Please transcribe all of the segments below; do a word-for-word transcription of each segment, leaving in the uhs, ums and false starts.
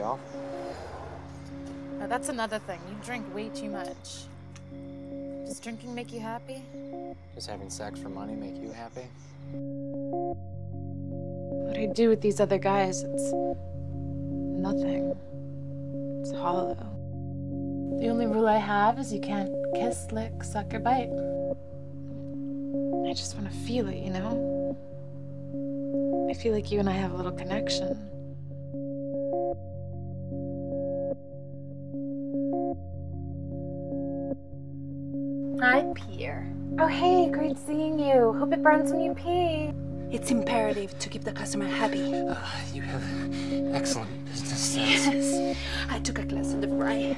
be awful. Now that's another thing. You drink way too much. Does drinking make you happy? Does having sex for money make you happy? What I do with these other guys, it's nothing. It's hollow. The only rule I have is you can't kiss, lick, suck, or bite. I just want to feel it, you know? I feel like you and I have a little connection. Hi, Pierre. Oh, hey, great seeing you. Hope it burns when you pee. It's imperative to keep the customer happy. Uh, you have excellent business sense. Yes. I took a class in the fry.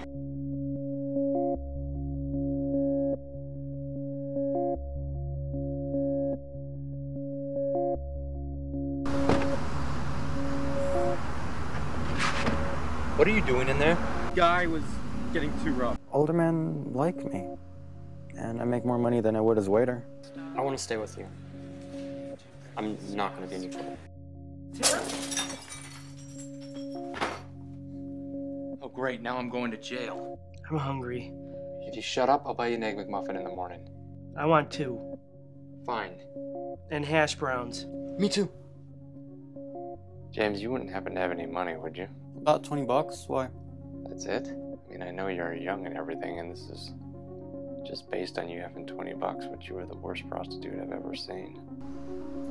What are you doing in there? Guy was getting too rough. Older men like me. And I make more money than I would as a waiter. I want to stay with you. I'm not going to be any trouble. Oh, great. Now I'm going to jail. I'm hungry. If you shut up, I'll buy you an Egg McMuffin in the morning. I want two. Fine. And hash browns. Me too. James, you wouldn't happen to have any money, would you? About twenty bucks. Why? That's it? I mean, I know you're young and everything, and this is just based on you having twenty bucks, which you were the worst prostitute I've ever seen.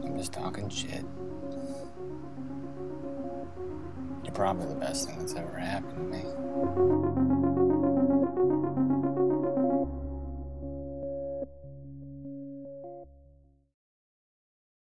I'm just talking shit. You're probably the best thing that's ever happened to me.